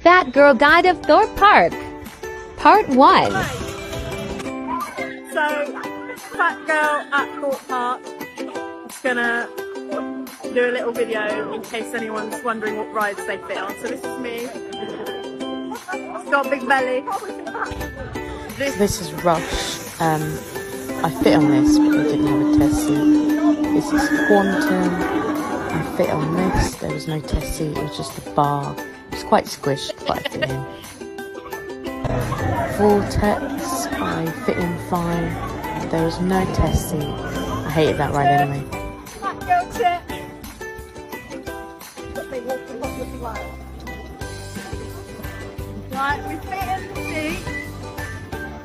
Fat Girl Guide of Thorpe Park, Part 1. So, Fat Girl at Thorpe Park is gonna do a little video in case anyone's wondering what rides they fit on. So this is me. It's got a big belly. This is Rush. I fit on this, but I didn't have a test seat. This is Quantum. I fit on this. There was no test seat. It was just a bar. It was quite squished, but I fit in. Vortex. I fit in fine. There was no test seat. I hated that ride anyway. Right, we fit in the seat.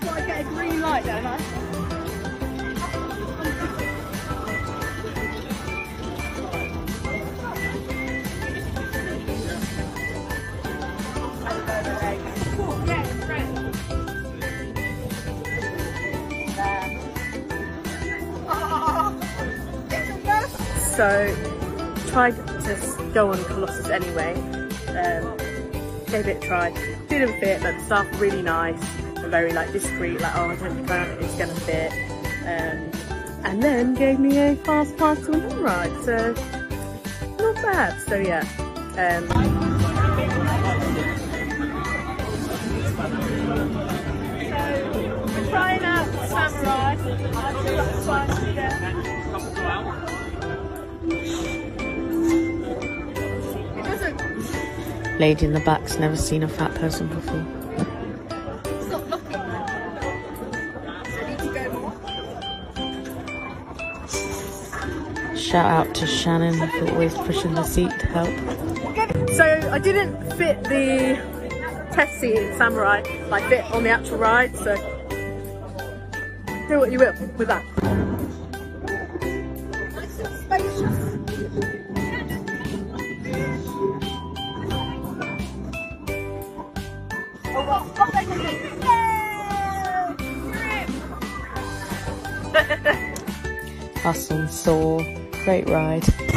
Got to get a green light, don't I? So, tried to go on Colossus anyway, gave it a try, didn't fit, but the staff were really nice and very like discreet, like, oh, I don't think it's going to fit, and then gave me a fast pass to another ride, so not bad, so yeah. So, we're trying out Samurai, Lady in the back's never seen a fat person before. Stop looking. I need to go more. Shout out to Shannon for always pushing the seat to help. So I didn't fit the test seat in Samurai. I fit on the actual ride, so do what you will with that. Us and Saw, great ride. Sorry,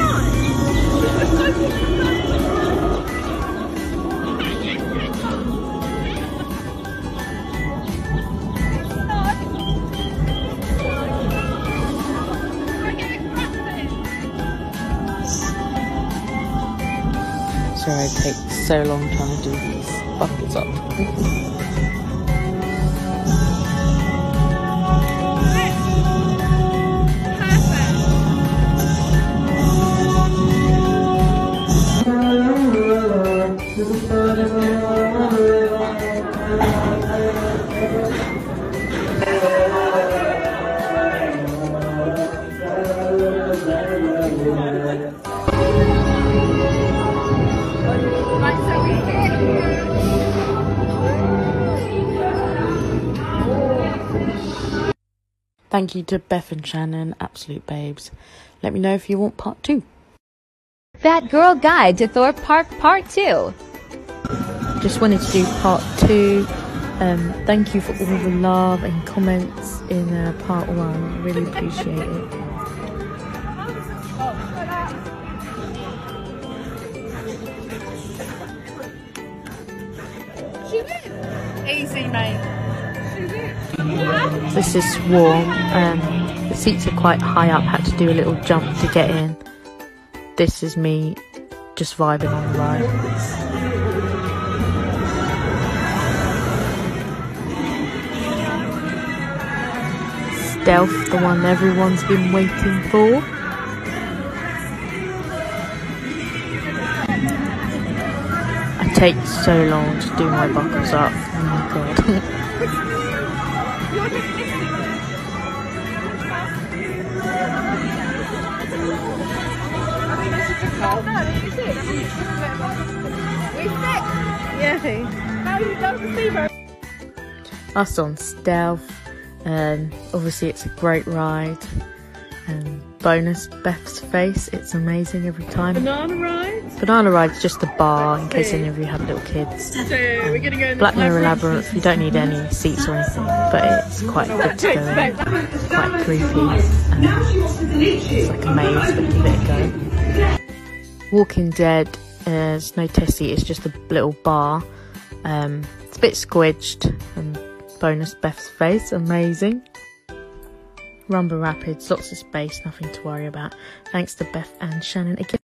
it takes so long trying to do these buckles up. Thank you to Beth and Shannon, absolute babes. Let me know if you want part 2. Fat Girl Guide to Thorpe Park Part 2. Just wanted to do part 2. Thank you for all the love and comments in part 1. Really appreciate it. Easy, mate. This is warm. The seats are quite high up. Had to do a little jump to get in. This is me just vibing on the ride. Stealth, the one everyone's been waiting for. I take so long to do my buckles up. Oh my god. Us on Stealth. Obviously it's a great ride, and bonus Beth's face, it's amazing every time. Banana ride's just a bar in case any of you have little kids. So we're gonna go Black Mirror Labyrinth, you don't need any seats or anything, but it's quite good to go in. It's quite creepy, it's like a maze, but give it a go. Walking Dead, there's no test seat, it's just a little bar. It's a bit squidged, and bonus Beth's face, amazing. Rumble Rapids, lots of space, nothing to worry about. Thanks to Beth and Shannon again.